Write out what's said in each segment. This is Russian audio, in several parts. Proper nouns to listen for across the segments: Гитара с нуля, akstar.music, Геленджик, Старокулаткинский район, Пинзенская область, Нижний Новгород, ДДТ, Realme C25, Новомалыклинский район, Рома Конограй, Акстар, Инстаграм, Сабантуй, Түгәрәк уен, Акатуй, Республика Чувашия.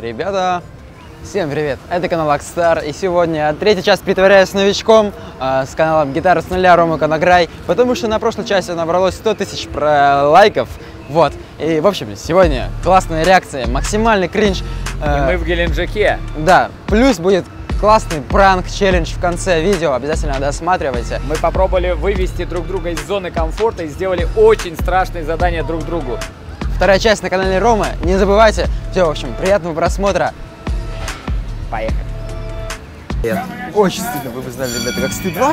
Ребята, всем привет! Это канал Акстар, и сегодня третья часть «Притворяюсь новичком» с каналом «Гитара с нуля» Рома Конограй, потому что на прошлой части набралось 100 тысяч лайков, вот. И, в общем, сегодня классная реакция, максимальный кринж. И мы в Геленджике. Да, плюс будет классный пранк-челлендж в конце видео, обязательно досматривайте. Мы попробовали вывести друг друга из зоны комфорта и сделали очень страшные задания друг другу. Вторая часть на канале Ромы, не забывайте. Все, в общем, приятного просмотра. Поехали. Очень стыдно, вы бы знали, ребята, как стыдно.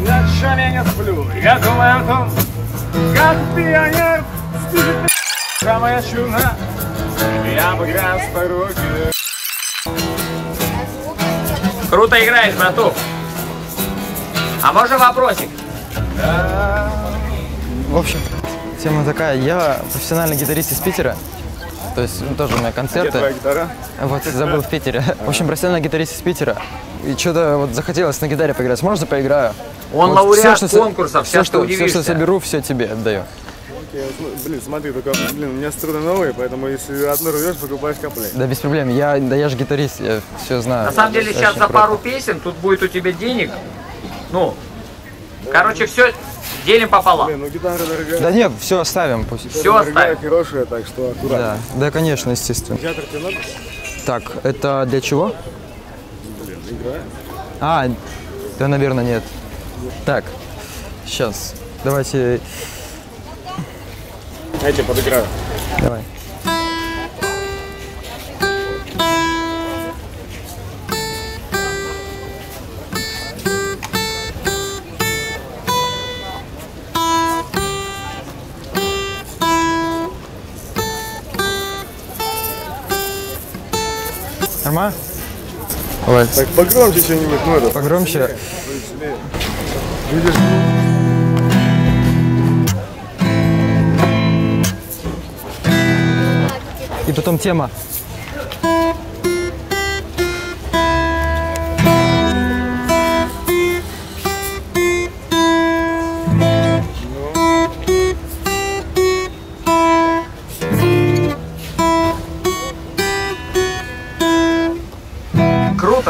Ночами я не сплю, я думаю о том, как пионер стыдит душа моя чуна, я бы гряз по руке. Круто играешь, братух. А можно вопросик? Да. В общем, тема такая, я профессиональный гитарист из Питера, то есть тоже у меня концерты. Где твоя гитара? Вот, забыл, в Питере. В общем, профессиональный гитарист из Питера, и что-то вот захотелось на гитаре поиграть, можно поиграю? Он вот, лауреат конкурса, все, что соберу, все тебе отдаю. Блин, смотри, только, блин, у меня струны новые, поэтому если одну рвешь, покупаешь комплект. Да без проблем, я же гитарист, я все знаю. На самом деле сейчас за пару песен, тут будет у тебя денег, ну, короче, все... Делим пополам. Блин, ну гитара дорогая. Да нет, все оставим пусть. Все оставим. Хорошая, так что аккуратно. Да, да, конечно, естественно. Так, это для чего? Блин, игра. А, да, наверное, нет. Так, сейчас, давайте. Я тебе подыграю. Давай. Нормально? Вот. Так, погромче что-нибудь, ну это. Погромче. Видишь? И потом тема.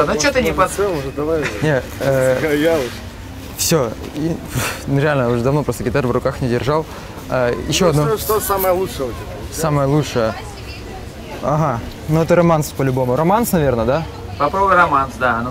Ну что ты не подсел уже, давай. Не, все, реально уже давно просто гитару в руках не держал. Еще одно. Что самое лучшее у тебя? Самое лучшее. Ага, ну это романс по-любому. Романс, наверное, да? Попробуй романс, да, ну.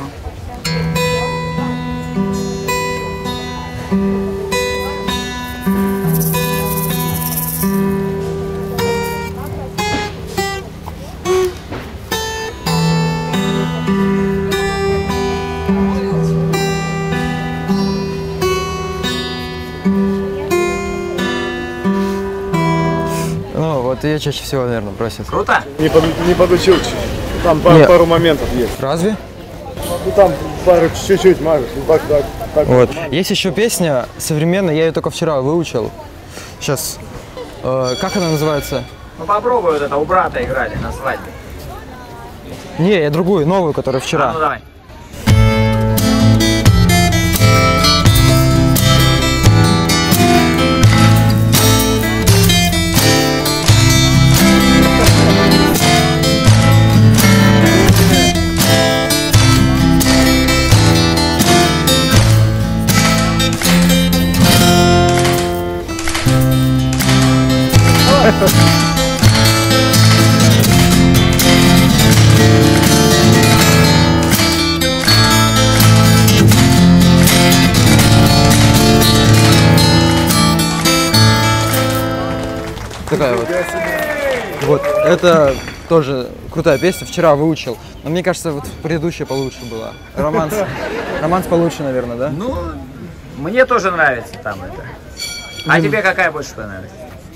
Я чаще всего, наверное, просит. Круто? Не подучил. Там пару моментов есть. Разве? Ну там пару чуть-чуть мажешь. Так, вот. Есть еще песня современная, я ее только вчера выучил. Сейчас. Как она называется? Ну попробуй вот это, у брата играли на свадьбе. Не, я другую, новую, которая вчера. А, ну давай. Такая вот. Вот, это тоже крутая песня, вчера выучил, но мне кажется, вот предыдущая получше была. Романс, романс получше, наверное, да? Ну, мне тоже нравится там это. А тебе какая больше понравилась?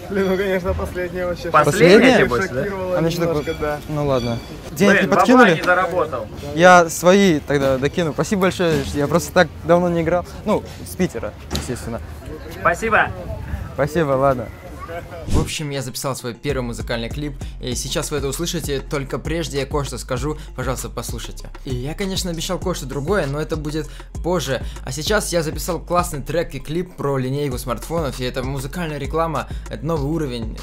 Блин, ну конечно, последняя вообще. Последняя тебе больше, да? Она немножко, такой... да. Ну ладно. Деньги не подкинули? Не заработал. Я свои тогда докину. Спасибо большое, я просто так давно не играл. Ну, с Питера, естественно. Спасибо. Спасибо, ладно. В общем, я записал свой первый музыкальный клип, и сейчас вы это услышите, только прежде я кое-что скажу, пожалуйста, послушайте. И я, конечно, обещал кое-что другое, но это будет позже. А сейчас я записал классный трек и клип про линейку смартфонов, и это музыкальная реклама, это новый уровень.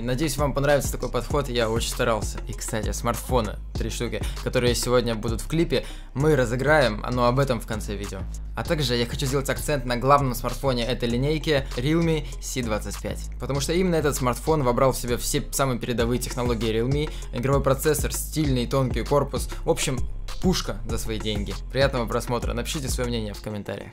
Надеюсь, вам понравится такой подход, я очень старался. И, кстати, смартфоны, 3 штуки, которые сегодня будут в клипе, мы разыграем, но об этом в конце видео. А также я хочу сделать акцент на главном смартфоне этой линейки, Realme C25, потому что именно этот смартфон вобрал в себя все самые передовые технологии Realme, игровой процессор, стильный тонкий корпус, в общем, пушка за свои деньги. Приятного просмотра, напишите свое мнение в комментариях.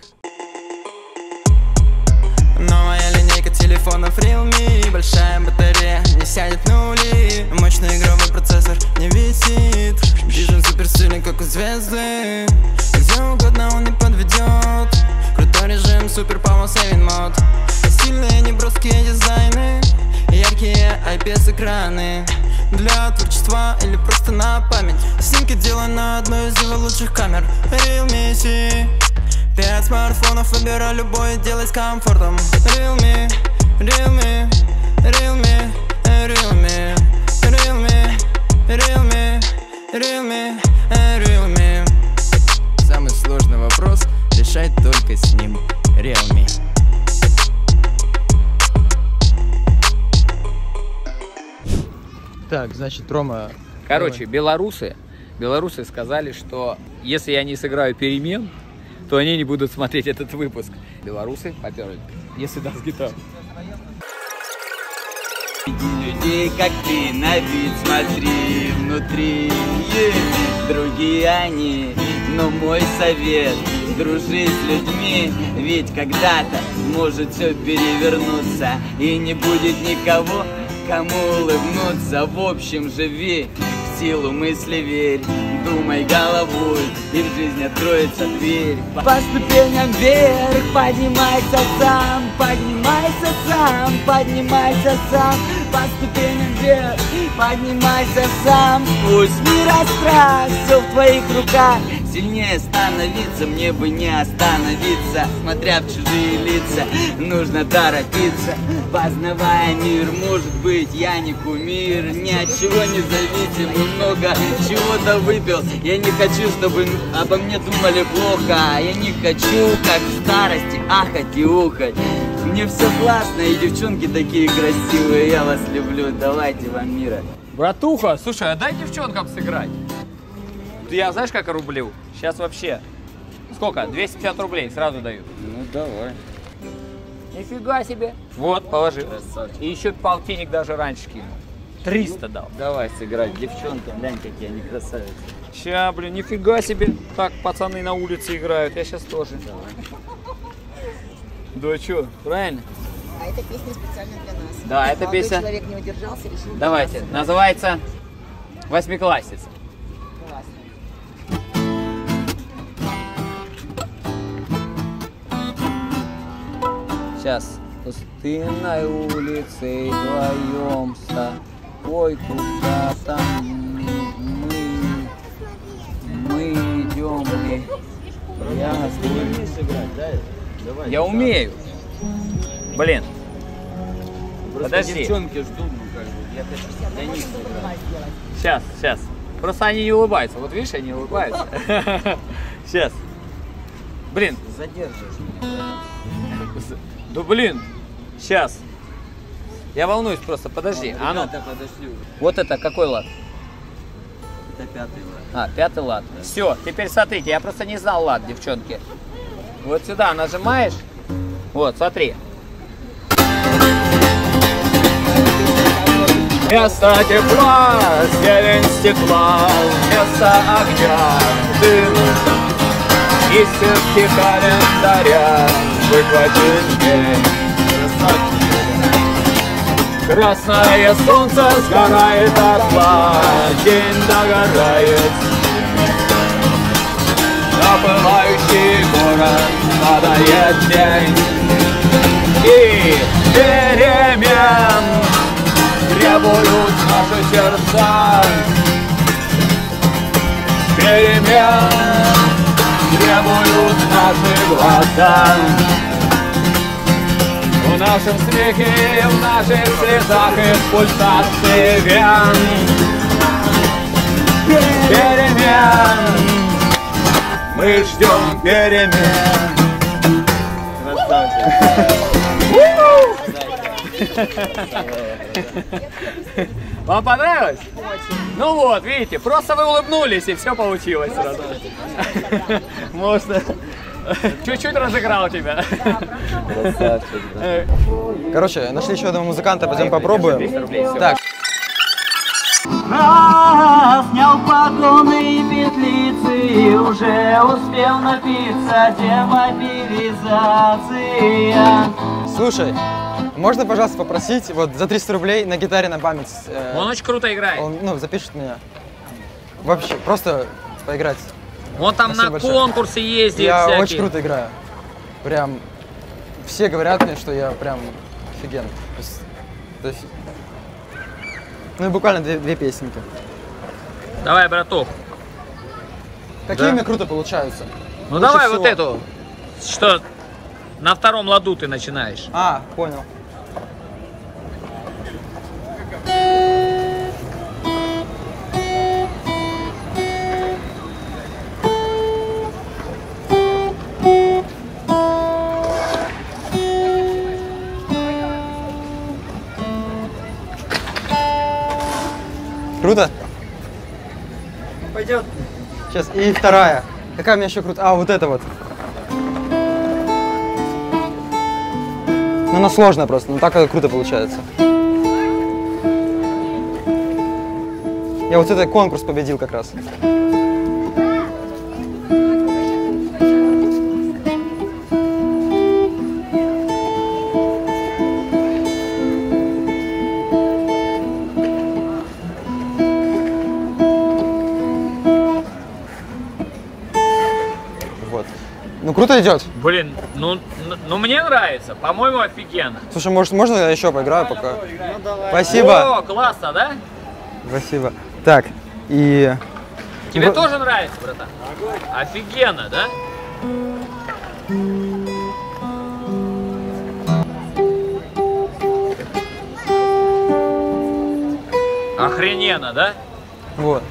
Новая линейка телефонов Realme, большая батарея, не сядет нули, мощный игровой процессор не висит, дизайн суперсильный, как у звезды, где угодно он не подведет, крутой режим, супер power saving мод, сильные неброские дизайны, яркие IPS-экраны, для творчества или просто на память, снимки делаю на одной из его лучших камер, Realme C5 смартфонов, выбирай любой, делай с комфортом, Realme, Realme, Realme, Realme, Realme, Realme, Realme, Realme. Самый сложный вопрос решать только с ним, Realme. Так, значит, Рома... Короче, белорусы сказали, что если я не сыграю перемен, то они не будут смотреть этот выпуск. Белорусы поперли. Если даст гитару. Людей, как ты, на вид смотри внутри. Другие они, но мой совет, дружи с людьми, ведь когда-то может все перевернуться и не будет никого, кому улыбнуться, в общем, живи, в силу мысли верь, думай головой, и в жизни откроется дверь. По ступеням вверх, поднимайся сам, поднимайся сам, поднимайся сам. По ступеням вверх, поднимайся сам. Пусть мир астрал, все в твоих руках. Сильнее становиться, мне бы не остановиться, смотря в чужие лица, нужно торопиться. Познавая мир, может быть, я не кумир, ни от чего не зависим, и много чего-то выпил. Я не хочу, чтобы обо мне думали плохо, я не хочу, как в старости, ахать и ухать. Мне все классно, и девчонки такие красивые, я вас люблю, давайте вам мира. Братуха, слушай, а дай девчонкам сыграть. Я, знаешь, как рублю? Сейчас вообще. Сколько? 250 рублей сразу дают. Ну, давай. Нифига себе. Вот, положи. Красавчик. И еще полтинник даже раньше кинул. 300 дал. Давай сыграть девчонкам. Глянь, какие они красавицы. Ща, блин, нифига себе. Так пацаны на улице играют. Я сейчас тоже. Давай. Да что, правильно? А эта песня специально для нас. Да, эта песня. Человек не удержался, решил. Давайте. Называется «Восьмиклассница». Сейчас пустынной улицей вдвоем с тобой куда-то мы идем. Я умею. Блин. Подожди. Девчонки ждут, ну как бы. Я хочу для них сыграть. Сейчас, сейчас. Просто они не улыбаются. Вот видишь, они улыбаются. Сейчас. Блин. Задержишь меня. Да блин, сейчас. Я волнуюсь просто, подожди. А, ну. Вот это какой лад? Это 5-й лад. А, 5-й лад. Да. Все, теперь смотрите, я просто не знал лад, девчонки. Вот сюда нажимаешь. Вот, смотри. Вместо тепла, зелень стекла, вместо огня, дым. И сетки календаря. Выхватит день. Красное солнце сгорает орла, день догорает. На пылающий город падает день. И перемен требуют наши сердца. Перемен требуют наши глаза. нашем смехе, в наших слезах и в пульсации вен перемен. Мы ждем перемен. Вам понравилось? Очень. Ну вот, видите, просто вы улыбнулись, и все получилось сразу. Можно. Чуть-чуть разыграл тебя. Короче, нашли еще одного музыканта, пойдем попробуем. Так. Снял погоны и петлицы и уже успел напиться демобилизация. Слушай, можно, пожалуйста, попросить вот за 300 рублей на гитаре на память? Он очень круто играет. Он, ну, запишет меня. Вообще, просто поиграть. Он там спасибо на большое. Конкурсы ездит я всякие. Очень круто играю. Прям все говорят мне, что я прям офиген. То есть, ну и буквально две песенки. Давай, браток. Какие у меня круто получаются. Ну лучше давай всего вот эту, что на втором ладу ты начинаешь. А, понял. Круто? Пойдет. Сейчас, и вторая. Какая у меня еще крутая? А, вот это вот. Ну, она сложная просто, но так круто получается. Я вот этот конкурс победил как раз. Круто идет? Блин, ну мне нравится, по-моему, офигенно. Слушай, может, можно я еще поиграю пока? Ну, давай. Спасибо. О, классно, да? Спасибо. Так, и... Тебе тоже нравится, братан? Офигенно, да? Охрененно, да? Вот.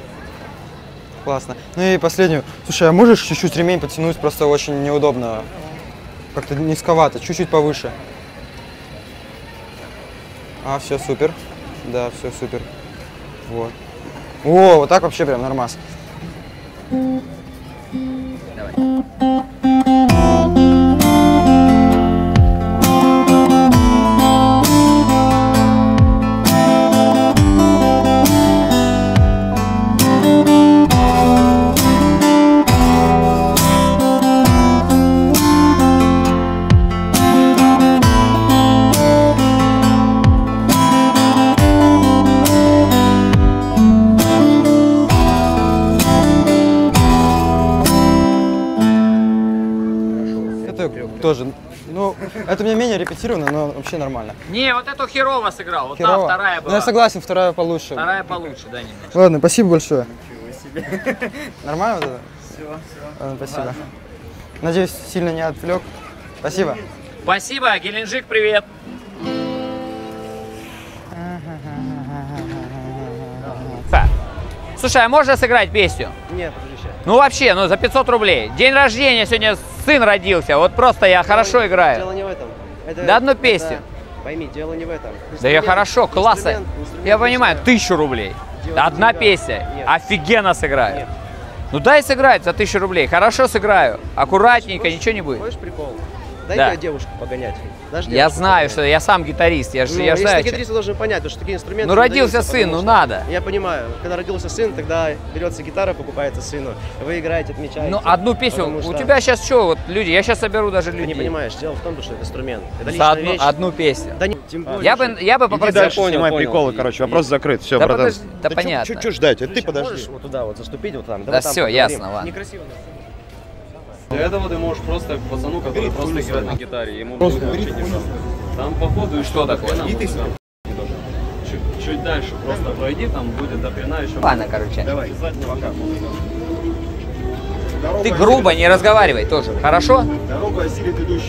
Классно. Ну и последнюю. Слушай, а можешь чуть-чуть ремень подтянуть? Просто очень неудобно. Как-то низковато. Чуть-чуть повыше. А, все супер. Да, все супер. Вот. О, вот так вообще прям нормас. Давай. Тоже. Ну, это у меня менее репетировано, но вообще нормально. Не, вот эту херово сыграл, вот херово. Та вторая была. Ну, я согласен, вторая получше. Вторая получше, да, не меньше. Ладно, спасибо большое. Ничего себе. Нормально вот это? Все. Ладно, спасибо. Ладно. Надеюсь, сильно не отвлек. Спасибо. Спасибо, Геленджик, привет. Слушай, а можно сыграть песню? Нет, подожди. Ну вообще, ну за 500 рублей. День рождения, сегодня сын родился, вот просто я хорошо играю. Дело не в этом. Это, да одну песню. Пойми, дело не в этом. Да я хорошо, классно. Я понимаю, 1000 рублей. Да одна песня. Нет. Офигенно сыграю. Нет. Ну дай сыграть за 1000 рублей. Хорошо сыграю. Аккуратненько, хочешь, ничего не будет. Хочешь прикол? Дай да. Девушку погонять. Девушку я знаю, погонять. Что я сам гитарист. Я же ну, я если знаю, ты гитарист, ты должен понять, что такие инструменты... Ну родился сын, ну надо. Я понимаю, когда родился сын, тогда берется гитара, покупается сыну. Вы играете, отмечаете. Ну одну песню. Потому у что... тебя сейчас что, вот люди, я сейчас соберу даже людей. Ты не понимаешь, дело в том, что это инструмент. Это за одну песню. Да, не... я бы попросил... Снимай приколы, короче, вопрос закрыт. Все, да, братан. Да понятно. Чуть-чуть ждать, ты подожди. Можешь вот туда вот заступить, вот там. Да все, ясно, ладно. Для этого ты можешь просто пацану, который просто играет на гитаре, ему просто учить не надо. Там походу и что такое? И ты сам. Чуть дальше просто пройди, там будет до хрена еще. Ладно, короче. Давай. Ты грубо не разговаривай тоже, хорошо?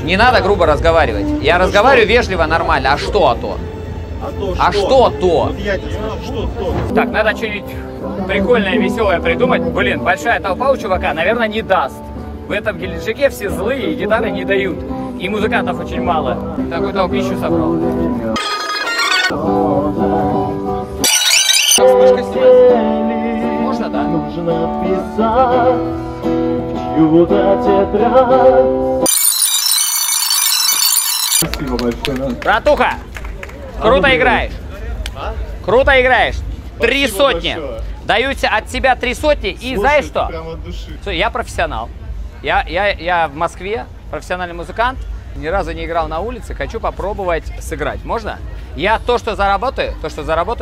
Не надо грубо разговаривать. Я разговариваю вежливо, нормально. А что а то? А что то? Так, надо что-нибудь прикольное, веселое придумать. Блин, большая толпа у чувака, наверное, не даст. В этом Геленджике все злые и гитары не дают. И музыкантов очень мало. Такую толпищу собрал. Вспышка снимается. Можно, да? Нужно писать в чью-то тетрадь. Спасибо большое. Братуха! Круто играешь! А? Круто играешь! Спасибо 3 сотни! Большое. Даются от себя 3 сотни. Слушай, и знаешь что? Прямо от души. Все, я профессионал. Я в Москве, профессиональный музыкант, ни разу не играл на улице, хочу попробовать сыграть. Можно? Я то, что заработаю,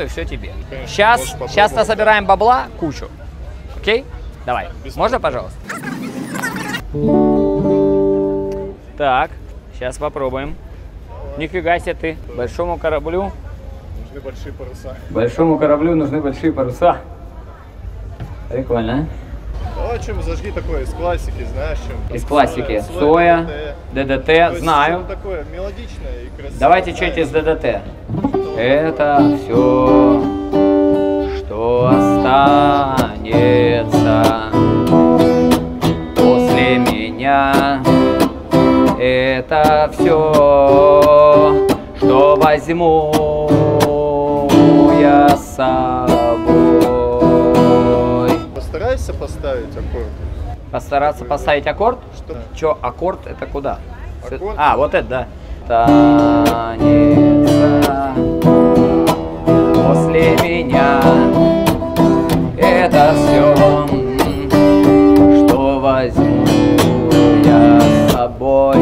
все тебе. Конечно, сейчас насобираем бабла кучу. Окей? Давай. Можно, пожалуйста? Так, сейчас попробуем. Нифига себе ты. Большому кораблю нужны большие паруса. Большому кораблю нужны большие паруса. Прикольно, а? Давай что-нибудь зажги такое из классики, знаешь, чем? Из классики. Соя, ДДТ, знаю. Такое мелодичное и красивое. Давайте что-нибудь из ДДТ. Это все, что останется после меня. Это все, что возьму я с собой. Постарайся поставить аккорд. Постараться поставить аккорд? Что? Да. Че, аккорд это куда? Аккорд? А, вот это, да. Танец после меня. Это все, что возьму я с собой.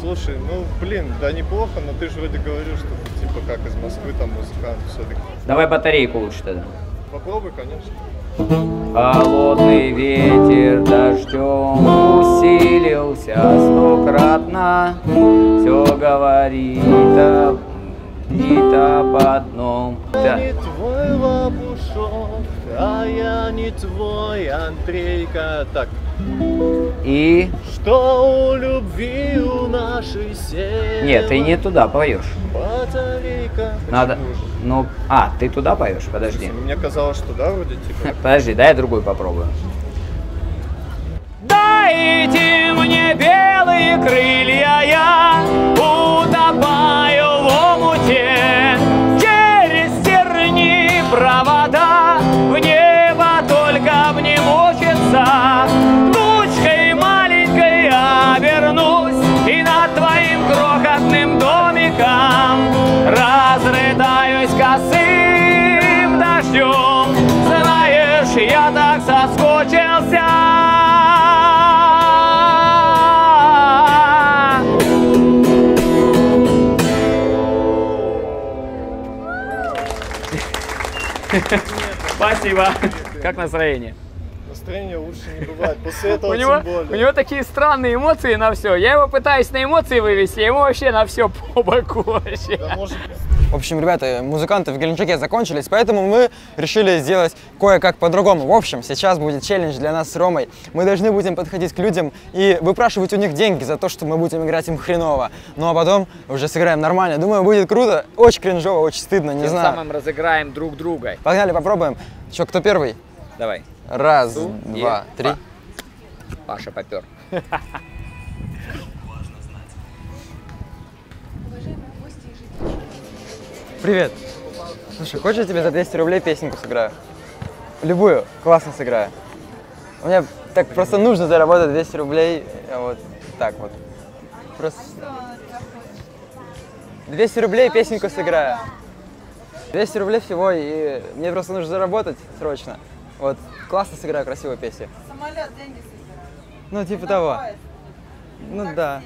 Слушай, ну блин, да неплохо, но ты же вроде говорил, что ты типа как из Москвы там музыкант все-таки. Давай батарейку лучше тогда. Попробуй, конечно. Холодный ветер дождем усилился стократно. Все говорит об одном. Я не твой Лапушов, а я не твой Андрейка. Так. И? Что у любви у нашей села. Нет, ты не туда поешь. Батарейка. Надо. Ну, а, ты туда поешь? Подожди. Слушай, мне казалось, что да, вроде типа. Подожди, дай я другую попробую. Дайте мне белые крылья, я утопаю в омуте. Через терни провода, в небо только мне мучиться. Разрыдаюсь косым дождем, знаешь, я так соскучился. Спасибо. Как настроение? Настроение лучше не бывает, после этого тем более. У него такие странные эмоции на все. Я его пытаюсь на эмоции вывести, ему вообще на все по боку вообще. Да, может... В общем, ребята, музыканты в Геленджике закончились, поэтому мы решили сделать кое-как по-другому. В общем, сейчас будет челлендж для нас с Ромой. Мы должны будем подходить к людям и выпрашивать у них деньги за то, что мы будем играть им хреново. Ну а потом уже сыграем нормально. Думаю, будет круто, очень кринжово, очень стыдно, не знаю. Тем самым разыграем друг друга. Погнали, попробуем. Че, кто первый? Давай. Раз, два, три. Паша попер. Привет. Слушай, хочешь, я тебе за 200 рублей песенку сыграю? Любую, классно сыграю. У меня так просто нужно заработать 200 рублей, вот так вот. Просто 200 рублей песенку сыграю. 200 рублей всего, и мне просто нужно заработать срочно. Вот, классно сыграю красивую песню. Самолет деньги собираю. Ну, типа того. Ну, да.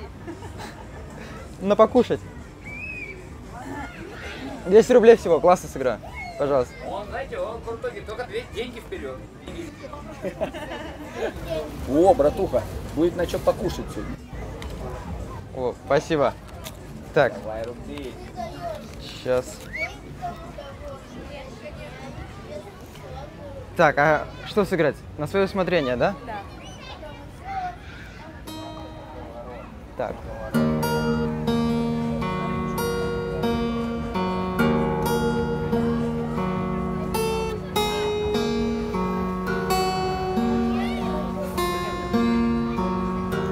На покушать. 200 рублей всего, классно сыграю. Пожалуйста. Он, знаете, он в итоге только деньги вперед. О, братуха, будет на что покушать сегодня. О, спасибо. Так. Сейчас. Так, а что сыграть? На свое усмотрение, да? Да. Так.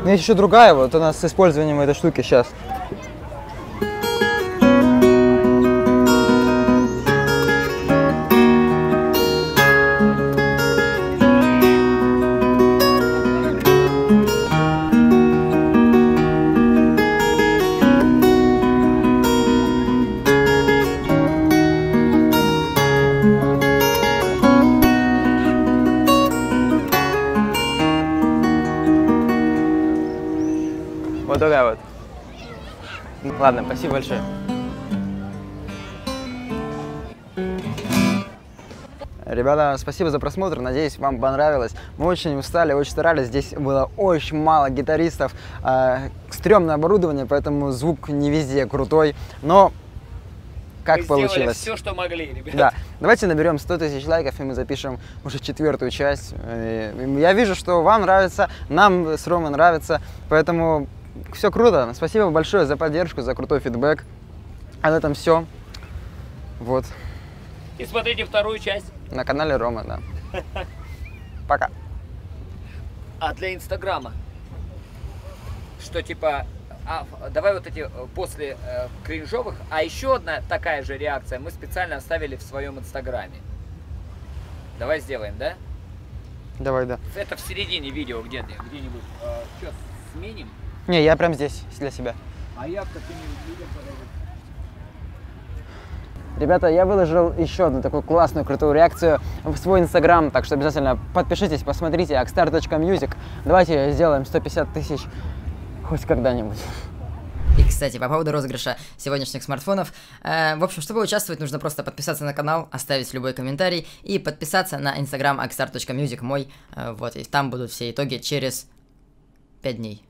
Есть еще другая, вот у нас с использованием этой штуки сейчас. Такая вот. Ладно, спасибо большое. Ребята, спасибо за просмотр, надеюсь, вам понравилось. Мы очень устали, очень старались, здесь было очень мало гитаристов, стрёмное оборудование, поэтому звук не везде крутой, но как получилось. Все, что могли, ребята. Да. Давайте наберем 100 тысяч лайков, и мы запишем уже 4-ю часть. Я вижу, что вам нравится, нам с Ромой нравится, поэтому все круто. Спасибо большое за поддержку, за крутой фидбэк. А на этом все. Вот. И смотрите 2-ю часть. На канале Рома, да. Пока. А для Инстаграма? Что типа... А, давай вот эти после кринжовых. А еще одна такая же реакция мы специально оставили в своем инстаграме. Давай сделаем, да? Давай, да. Это в середине видео где-то, где-нибудь. Сейчас сменим. Не, я прям здесь, для себя. А я в каким-нибудь видео подойду. Ребята, я выложил еще одну такую классную, крутую реакцию в свой инстаграм. Так что обязательно подпишитесь, посмотрите. akstar.music. Давайте сделаем 150 тысяч. Хоть когда-нибудь. И, кстати, по поводу розыгрыша сегодняшних смартфонов. В общем, чтобы участвовать, нужно просто подписаться на канал, оставить любой комментарий и подписаться на инстаграм akstar.music мой. Вот, и там будут все итоги через 5 дней.